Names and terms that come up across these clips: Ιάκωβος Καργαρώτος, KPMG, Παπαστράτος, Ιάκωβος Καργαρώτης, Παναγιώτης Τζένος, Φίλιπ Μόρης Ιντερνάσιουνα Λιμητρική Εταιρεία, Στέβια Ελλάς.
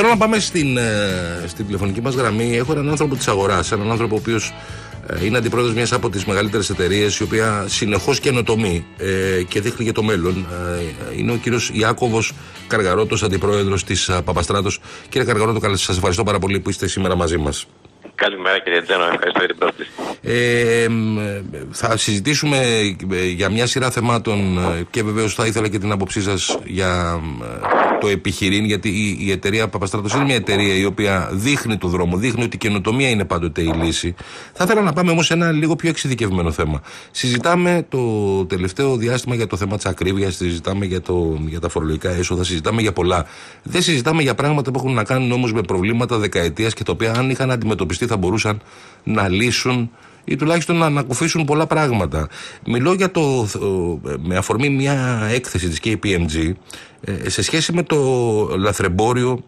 Θέλω να πάμε στην τηλεφωνική μας γραμμή. Έχω έναν άνθρωπο της αγοράς, έναν άνθρωπο ο οποίος είναι αντιπρόεδρος μιας από τις μεγαλύτερες εταιρείες, η οποία συνεχώς καινοτομεί και δείχνει και το μέλλον. Είναι ο κύριος Ιάκωβος Καργαρώτος, αντιπρόεδρος της Παπαστράτος. Κύριε Καργαρώτο, καλά, σας ευχαριστώ πάρα πολύ που είστε σήμερα μαζί μας. Καλημέρα κύριε Τζένο, ευχαριστώ για την πρόσκληση. Θα συζητήσουμε για μια σειρά θεμάτων και βεβαίως θα ήθελα και την άποψή σας για το επιχειρήν, γιατί η εταιρεία Παπαστράτος είναι μια εταιρεία η οποία δείχνει το δρόμο, δείχνει ότι η καινοτομία είναι πάντοτε η λύση. Θα ήθελα να πάμε όμως σε ένα λίγο πιο εξειδικευμένο θέμα. Συζητάμε το τελευταίο διάστημα για το θέμα της ακρίβειας, συζητάμε για τα φορολογικά έσοδα, συζητάμε για πολλά. Δεν συζητάμε για πράγματα που έχουν να κάνουν όμως με προβλήματα δεκαετίας και τα οποία αν είχαν αντιμετωπιστεί θα μπορούσαν να λύσουν ή τουλάχιστον να ανακουφίσουν πολλά πράγματα. Μιλώ για με αφορμή μια έκθεση της KPMG σε σχέση με το λαθρεμπόριο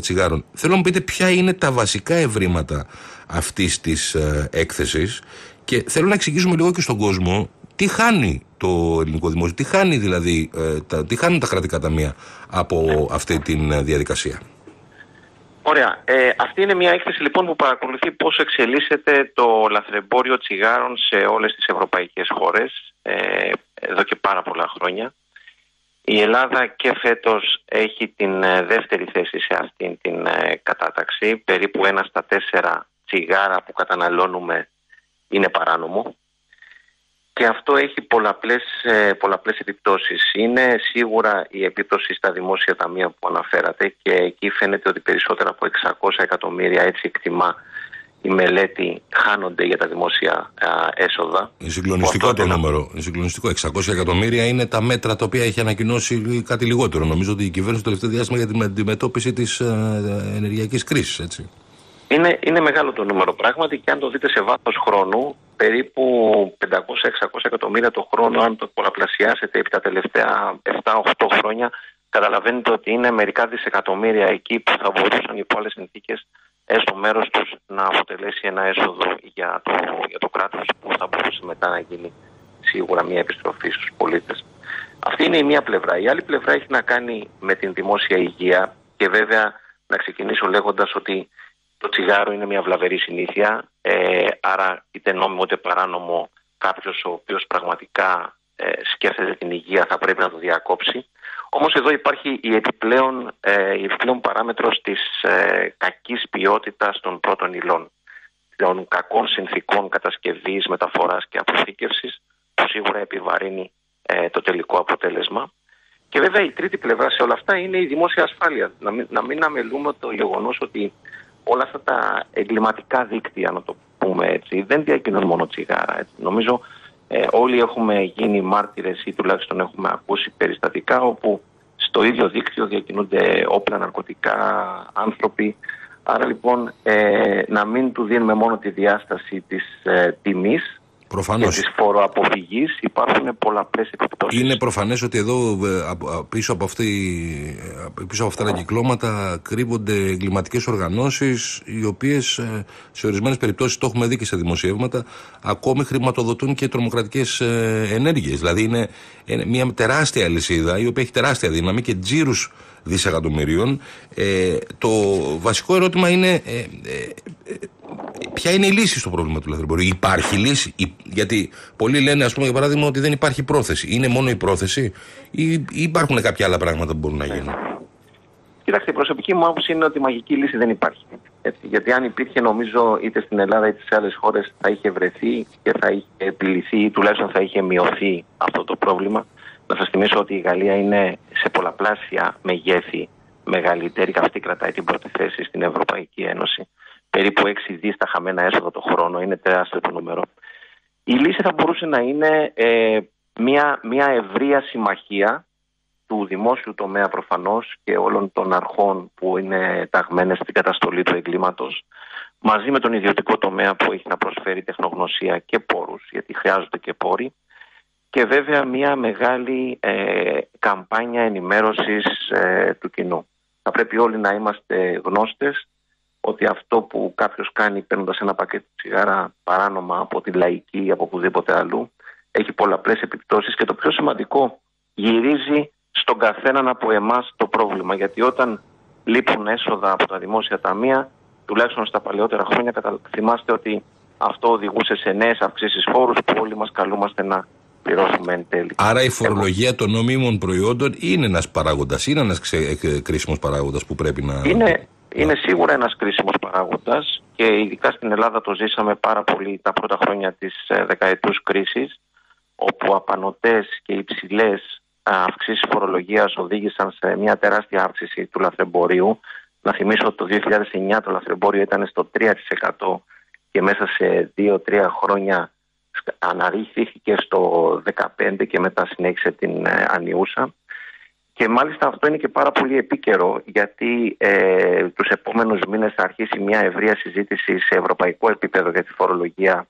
τσιγάρων. Θέλω να μου πείτε ποια είναι τα βασικά ευρήματα αυτής της έκθεσης και θέλω να εξηγήσουμε λίγο και στον κόσμο τι χάνει το ελληνικό δημόσιο, τι χάνει δηλαδή, τι χάνουν τα κρατικά ταμεία από αυτή τη διαδικασία. Ωραία. Αυτή είναι μια έκθεση λοιπόν που παρακολουθεί πώς εξελίσσεται το λαθρεμπόριο τσιγάρων σε όλες τις ευρωπαϊκές χώρες εδώ και πάρα πολλά χρόνια. Η Ελλάδα και φέτος έχει την δεύτερη θέση σε αυτήν την κατάταξη. Περίπου 1 στα 4 τσιγάρα που καταναλώνουμε είναι παράνομο. Και αυτό έχει πολλαπλές επιπτώσεις. Είναι σίγουρα η επίπτωση στα δημόσια ταμεία που αναφέρατε και εκεί φαίνεται ότι περισσότερα από 600 εκατομμύρια, έτσι εκτιμά η μελέτη, χάνονται για τα δημόσια έσοδα. Είναι συγκλονιστικό το νούμερο. Είναι συγκλονιστικό. 600 εκατομμύρια είναι τα μέτρα τα οποία έχει ανακοινώσει κάτι λιγότερο. Νομίζω ότι η κυβέρνηση το τελευταίο διάστημα για την αντιμετώπιση της ενεργειακής κρίσης, έτσι. Είναι μεγάλο το νούμερο πράγματι και αν το δείτε σε βάθος χρόνου, περίπου 500-600 εκατομμύρια το χρόνο, αν το πολλαπλασιάσετε επί τα τελευταία 7-8 χρόνια, καταλαβαίνετε ότι είναι μερικά δισεκατομμύρια εκεί που θα μπορούσαν υπό άλλες συνθήκες, έστω μέρος τους, να αποτελέσει ένα έσοδο για το κράτος που θα μπορούσε μετά να γίνει σίγουρα μια επιστροφή στους πολίτες. Αυτή είναι η μία πλευρά. Η άλλη πλευρά έχει να κάνει με την δημόσια υγεία και βέβαια να ξεκινήσω λέγοντας ότι το τσιγάρο είναι μια βλαβερή συνήθεια, άρα είτε νόμιμο είτε παράνομο, κάποιος ο οποίος πραγματικά σκέφτεται την υγεία θα πρέπει να το διακόψει. Όμως εδώ υπάρχει η επιπλέον παράμετρος της κακής ποιότητας των πρώτων υλών, των κακών συνθήκων κατασκευής, μεταφοράς και αποθήκευσης, που σίγουρα επιβαρύνει το τελικό αποτέλεσμα. Και βέβαια η τρίτη πλευρά σε όλα αυτά είναι η δημόσια ασφάλεια. Να μην αμελούμε το γεγονός ότι όλα αυτά τα εγκληματικά δίκτυα, να το πούμε έτσι, δεν διακινούν μόνο τσιγάρα. Έτσι. Νομίζω όλοι έχουμε γίνει μάρτυρες ή τουλάχιστον έχουμε ακούσει περιστατικά όπου στο ίδιο δίκτυο διακινούνται όπλα, ναρκωτικά, άνθρωποι. Άρα λοιπόν να μην του δίνουμε μόνο τη διάσταση της τιμής. Προφανώς. Και της φοροαποφυγής υπάρχουν πολλαπλές επιπτώσεις. Είναι προφανές ότι εδώ πίσω από αυτά τα κυκλώματα κρύβονται εγκληματικές οργανώσεις, οι οποίες σε ορισμένες περιπτώσεις, το έχουμε δει και σε δημοσιεύματα, ακόμη χρηματοδοτούν και τρομοκρατικές ενέργειες. Δηλαδή είναι μια τεράστια λυσίδα η οποία έχει τεράστια δύναμη και τζίρους δισεκατομμυρίων. Το βασικό ερώτημα είναι ποια είναι η λύση στο πρόβλημα του λαθρεμπορίου. Υπάρχει λύση, γιατί πολλοί λένε, ας πούμε, για παράδειγμα, ότι δεν υπάρχει πρόθεση. Είναι μόνο η πρόθεση ή υπάρχουν κάποια άλλα πράγματα που μπορούν να γίνουν? Κοιτάξτε, η προσωπική μου άποψη είναι ότι η μαγική λύση δεν υπάρχει. Έτσι, γιατί αν υπήρχε, νομίζω, είτε στην Ελλάδα είτε σε άλλες χώρες θα είχε βρεθεί και θα είχε επιληθεί ή τουλάχιστον θα είχε μειωθεί αυτό το πρόβλημα. Να σας θυμίσω ότι η Γαλλία είναι σε πολλαπλάσια μεγέθη μεγαλύτερη, αυτή κρατάει την πρώτη θέση στην Ευρωπαϊκή Ένωση. Περίπου 6 δις τα χαμένα έσοδα το χρόνο, είναι τεράστιο το νούμερο. Η λύση θα μπορούσε να είναι μια ευρεία συμμαχία του δημόσιου τομέα προφανώς και όλων των αρχών που είναι ταγμένες στην καταστολή του εγκλήματος, μαζί με τον ιδιωτικό τομέα που έχει να προσφέρει τεχνογνωσία και πόρους, γιατί χρειάζονται και πόροι. Και βέβαια μια μεγάλη καμπάνια ενημέρωσης του κοινού. Θα πρέπει όλοι να είμαστε γνώστες ότι αυτό που κάποιος κάνει παίρνοντας ένα πακέτο τσιγάρα παράνομα από τη λαϊκή ή από οπουδήποτε αλλού έχει πολλαπλές επιπτώσεις και το πιο σημαντικό, γυρίζει στον καθέναν από εμάς το πρόβλημα. Γιατί όταν λείπουν έσοδα από τα δημόσια ταμεία, τουλάχιστον στα παλαιότερα χρόνια. Θυμάστε ότι αυτό οδηγούσε σε νέες αυξήσεις φόρους που όλοι μας καλούμαστε να πληρώσουμε εν τέλει. Άρα η φορολογία των νομίμων προϊόντων είναι ένας παράγοντας, είναι ένας κρίσιμος παράγοντας που πρέπει να... Είναι σίγουρα ένας κρίσιμος παράγοντας και ειδικά στην Ελλάδα το ζήσαμε πάρα πολύ τα πρώτα χρόνια της δεκαετούς κρίσης, όπου απανωτές και υψηλές αυξήσεις φορολογίας οδήγησαν σε μια τεράστια αύξηση του λαθρεμπορίου. Να θυμίσω ότι το 2009 το λαθρεμπόριο ήταν στο 3% και μέσα σε 2-3 χρόνια αναρρίχθηκε στο 15% και μετά συνέχισε την ανιούσα. Και μάλιστα αυτό είναι και πάρα πολύ επίκαιρο, γιατί τους επόμενους μήνες θα αρχίσει μια ευρεία συζήτηση σε ευρωπαϊκό επίπεδο για τη φορολογία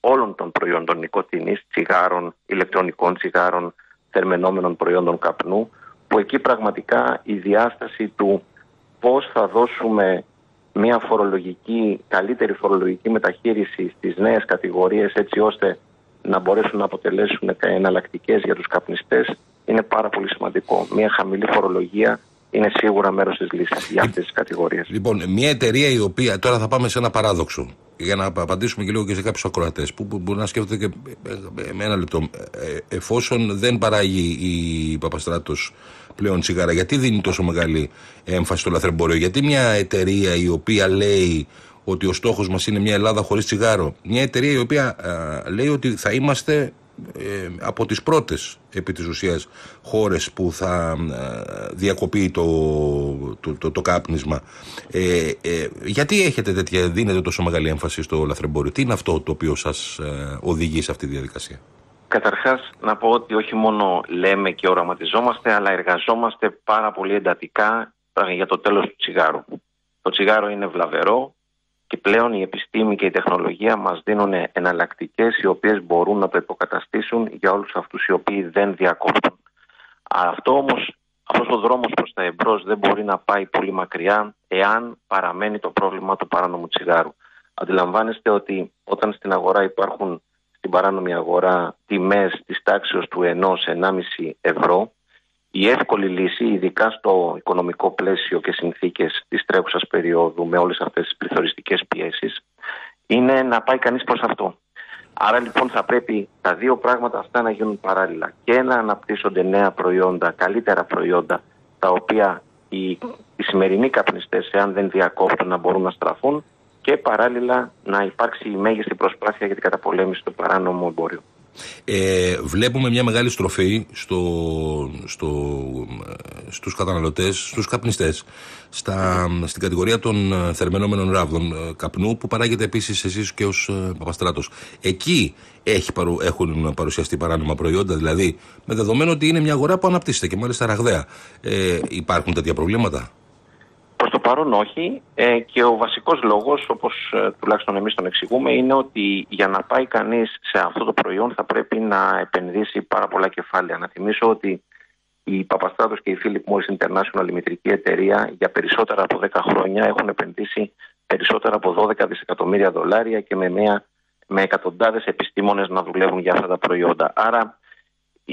όλων των προϊόντων νοικοτήνης, τσιγάρων, ηλεκτρονικών τσιγάρων, θερμαινόμενων προϊόντων καπνού, που εκεί πραγματικά η διάσταση του πώς θα δώσουμε μια καλύτερη φορολογική μεταχείριση στις νέες κατηγορίες, έτσι ώστε να μπορέσουν να αποτελέσουν εναλλακτικές για τους καπνιστές, είναι πάρα πολύ σημαντικό. Μια χαμηλή φορολογία είναι σίγουρα μέρος της λύσης για αυτές τις κατηγορίες. Λοιπόν, μια εταιρεία η οποία... Τώρα θα πάμε σε ένα παράδοξο, για να απαντήσουμε και λίγο και σε κάποιους ακροατές, που μπορεί να σκέφτονται και με ένα λεπτό. Εφόσον δεν παράγει η Παπαστράτος πλέον τσιγάρα, γιατί δίνει τόσο μεγάλη έμφαση στο λαθρεμπόριο? Γιατί μια εταιρεία η οποία λέει ότι ο στόχος μας είναι μια Ελλάδα χωρίς τσιγάρο, μια εταιρεία η οποία λέει ότι θα είμαστε από τις πρώτες επί της ουσίας χώρες που θα διακοπεί το κάπνισμα, γιατί δίνετε τόσο μεγάλη έμφαση στο λαθρεμπόριο? Τι είναι αυτό το οποίο σας οδηγεί σε αυτή τη διαδικασία? Καταρχάς να πω ότι όχι μόνο λέμε και οραματιζόμαστε, αλλά εργαζόμαστε πάρα πολύ εντατικά για το τέλος του τσιγάρου. Το τσιγάρο είναι βλαβερό και πλέον η επιστήμη και η τεχνολογία μας δίνουν εναλλακτικές οι οποίες μπορούν να το υποκαταστήσουν για όλους αυτούς οι οποίοι δεν διακόπτουν. Αυτό όμως, αυτός ο δρόμος προς τα εμπρός δεν μπορεί να πάει πολύ μακριά εάν παραμένει το πρόβλημα του παράνομου τσιγάρου. Αντιλαμβάνεστε ότι όταν στην αγορά υπάρχουν, στην παράνομη αγορά, τιμές της τάξης του 1-1,5 ευρώ, η εύκολη λύση, ειδικά στο οικονομικό πλαίσιο και συνθήκες της τρέχουσας περίοδου με όλες αυτές τις πληθωριστικές πιέσεις, είναι να πάει κανείς προς αυτό. Άρα λοιπόν θα πρέπει τα δύο πράγματα αυτά να γίνουν παράλληλα, και να αναπτύσσονται νέα προϊόντα, καλύτερα προϊόντα, τα οποία οι σημερινοί καπνιστές, εάν δεν διακόπτουν, να μπορούν να στραφούν, και παράλληλα να υπάρξει η μέγιστη προσπάθεια για την καταπολέμηση του παράνομου εμπόριου. Βλέπουμε μια μεγάλη στροφή στους καταναλωτές, στους καπνιστές, στην κατηγορία των θερμαινόμενων ράβδων καπνού, που παράγεται επίσης εσείς και ως Παπαστράτος. Εκεί έχουν παρουσιαστεί παράνομα προϊόντα, δηλαδή, με δεδομένο ότι είναι μια αγορά που αναπτύσσεται και μάλιστα ραγδαία. Υπάρχουν τέτοια προβλήματα? Προς το παρόν όχι, και ο βασικός λόγος, όπως τουλάχιστον εμείς τον εξηγούμε, είναι ότι για να πάει κανείς σε αυτό το προϊόν θα πρέπει να επενδύσει πάρα πολλά κεφάλαια. Να θυμίσω ότι η Παπαστράτος και η Φίλιπ Μόρης Ιντερνάσιουνα Λιμητρική Εταιρεία για περισσότερα από 10 χρόνια έχουν επενδύσει περισσότερα από 12 δισεκατομμύρια δολάρια και με εκατοντάδες επιστήμονες να δουλεύουν για αυτά τα προϊόντα. Άρα,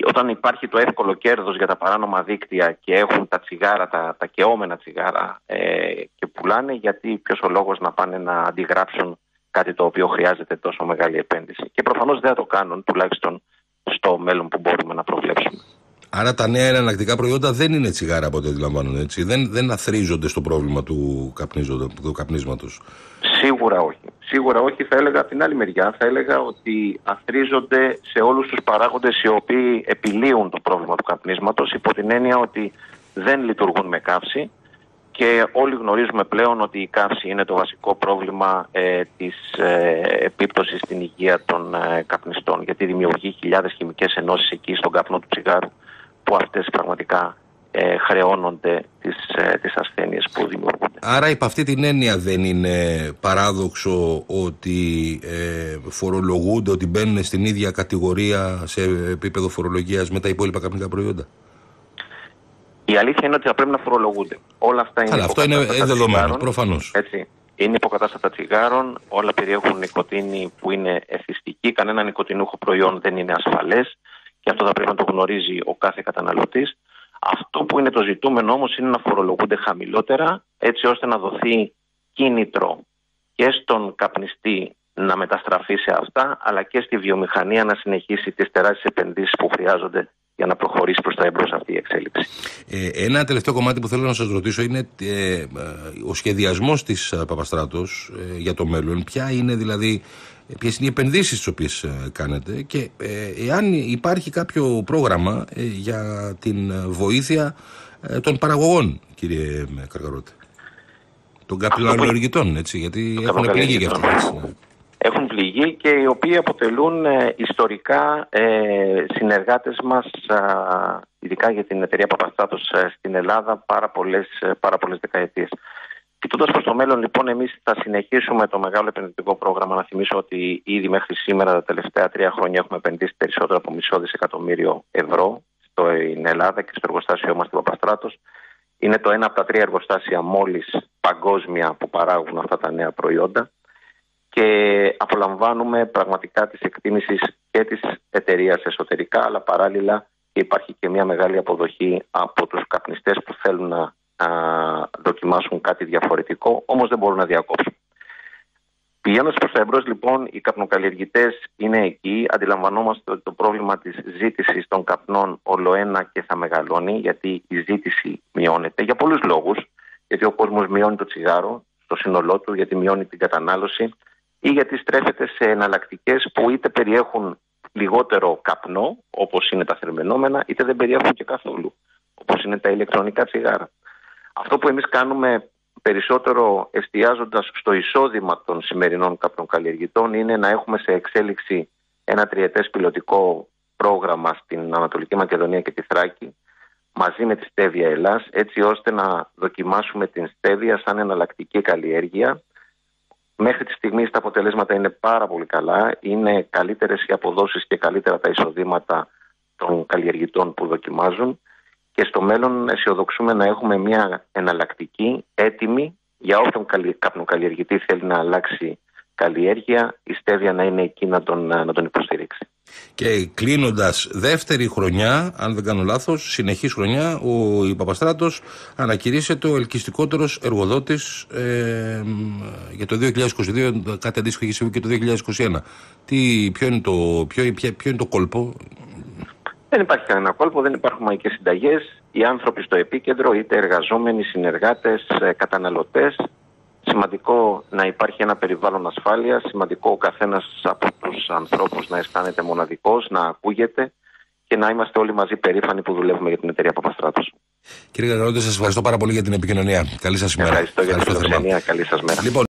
όταν υπάρχει το εύκολο κέρδος για τα παράνομα δίκτυα και έχουν τα τσιγάρα, τα κεόμενα τσιγάρα, και πουλάνε, γιατί ποιος ο λόγος να πάνε να αντιγράψουν κάτι το οποίο χρειάζεται τόσο μεγάλη επένδυση? Και προφανώς δεν θα το κάνουν, τουλάχιστον στο μέλλον που μπορούμε να προβλέψουμε. Άρα τα νέα εναλλακτικά προϊόντα δεν είναι τσιγάρα, από ό,τι αντιλαμβάνομαι, έτσι. Δεν αθροίζονται στο πρόβλημα του καπνίσματος. Σίγουρα όχι. Σίγουρα όχι. Θα έλεγα από την άλλη μεριά, θα έλεγα ότι αθροίζονται σε όλους τους παράγοντες οι οποίοι επιλύουν το πρόβλημα του καπνίσματος, υπό την έννοια ότι δεν λειτουργούν με καύση, και όλοι γνωρίζουμε πλέον ότι η καύση είναι το βασικό πρόβλημα της επίπτωσης στην υγεία των καπνιστών, γιατί δημιουργεί χιλιάδες χημικές ενώσεις εκεί στον καπνό του τσιγάρου, που αυτές πραγματικά χρεώνονται τις ασθένειες που δημιουργούνται. Άρα υπ' αυτή την έννοια δεν είναι παράδοξο ότι φορολογούνται, ότι μπαίνουν στην ίδια κατηγορία σε επίπεδο φορολογίας με τα υπόλοιπα καπνικά προϊόντα? Η αλήθεια είναι ότι θα πρέπει να φορολογούνται. Όλα αυτά είναι υποκατάστατα τσιγάρων. Προφανώς. Έτσι. Είναι υποκατάστατα τσιγάρων, όλα περιέχουν νοικοτήνη που είναι εθιστική, κανένα νοικοτινούχο προϊόν δεν είναι ασφαλές, και αυτό θα πρέπει να το γνωρίζει ο κάθε καταναλωτής. Αυτό που είναι το ζητούμενο όμως είναι να φορολογούνται χαμηλότερα, έτσι ώστε να δοθεί κίνητρο και στον καπνιστή να μεταστραφεί σε αυτά, αλλά και στη βιομηχανία να συνεχίσει τις τεράστιες επενδύσεις που χρειάζονται για να προχωρήσει προς τα εμπρός αυτή η εξέλιξη. Ένα τελευταίο κομμάτι που θέλω να σας ρωτήσω είναι ο σχεδιασμός της Παπαστράτος για το μέλλον. Ποια είναι δηλαδή, ποιες είναι οι επενδύσεις τις οποίες κάνετε και εάν υπάρχει κάποιο πρόγραμμα για την βοήθεια των παραγωγών, κύριε Καργαρώτη, των καπνιλανολογητών, έτσι, γιατί έχουν επιλεγεί και αυτές. Έχουν πληγεί και οι οποίοι αποτελούν ιστορικά συνεργάτες μας, ειδικά για την εταιρεία Παπαστράτος στην Ελλάδα, πάρα πολλές δεκαετίες. Κοιτώντας προς το μέλλον, λοιπόν, εμείς θα συνεχίσουμε το μεγάλο επενδυτικό πρόγραμμα. Να θυμίσω ότι ήδη μέχρι σήμερα, τα τελευταία 3 χρόνια, έχουμε επενδύσει περισσότερο από $500 εκατομμύριο στην Ελλάδα και στο εργοστάσιο μας στην Παπαστράτος. Είναι το 1 από τα 3 εργοστάσια μόλις παγκόσμια που παράγουν αυτά τα νέα προϊόντα. Και απολαμβάνουμε πραγματικά της εκτίμησης και της εταιρείας εσωτερικά, αλλά παράλληλα υπάρχει και μια μεγάλη αποδοχή από τους καπνιστές που θέλουν να δοκιμάσουν κάτι διαφορετικό, όμως δεν μπορούν να διακόψουν. Πηγαίνοντας προς τα εμπρός, λοιπόν, οι καπνοκαλλιεργητές είναι εκεί. Αντιλαμβανόμαστε ότι το πρόβλημα της ζήτησης των καπνών ολοένα και θα μεγαλώνει, γιατί η ζήτηση μειώνεται για πολλούς λόγους. Γιατί ο κόσμος μειώνει το τσιγάρο στο σύνολό του, γιατί μειώνει την κατανάλωση, ή γιατί στρέφεται σε εναλλακτικές που είτε περιέχουν λιγότερο καπνό, όπως είναι τα θερμαινόμενα, είτε δεν περιέχουν και καθόλου, όπως είναι τα ηλεκτρονικά τσιγάρα. Αυτό που εμείς κάνουμε περισσότερο, εστιάζοντας στο εισόδημα των σημερινών καπνοκαλλιεργητών, είναι να έχουμε σε εξέλιξη ένα 3ετές πιλωτικό πρόγραμμα στην Ανατολική Μακεδονία και τη Θράκη, μαζί με τη Στέβια Ελλάς, έτσι ώστε να δοκιμάσουμε την στέβια σαν εναλλακτική καλλιέργεια. Μέχρι τη στιγμή τα αποτελέσματα είναι πάρα πολύ καλά. Είναι καλύτερες οι αποδόσεις και καλύτερα τα εισοδήματα των καλλιεργητών που δοκιμάζουν. Και στο μέλλον αισιοδοξούμε να έχουμε μια εναλλακτική έτοιμη για όποιον καπνοκαλλιεργητή θέλει να αλλάξει καλλιέργεια, η στέβια να είναι εκεί να τον υποστηρίξει. Και κλείνοντας, δεύτερη χρονιά, αν δεν κάνω λάθος, συνεχής χρονιά, η Παπαστράτος ανακηρύσσεται ο ελκυστικότερος εργοδότης για το 2022, κάτι αντίστοιχο είχε συμβεί και το 2021. Ποιο είναι το κόλπο? Δεν υπάρχει κανένα κόλπο, δεν υπάρχουν μαγικές συνταγές. Οι άνθρωποι στο επίκεντρο, είτε εργαζόμενοι, συνεργάτες, καταναλωτές. Σημαντικό να υπάρχει ένα περιβάλλον ασφάλειας, σημαντικό ο καθένας από τους ανθρώπους να αισθάνεται μοναδικός, να ακούγεται και να είμαστε όλοι μαζί περήφανοι που δουλεύουμε για την εταιρεία Παπαστράτος. Κύριε Καργαρώτη, σας ευχαριστώ πάρα πολύ για την επικοινωνία. Καλή σας ημέρα. Ευχαριστώ για την επικοινωνία. Καλή σας μέρα. Λοιπόν,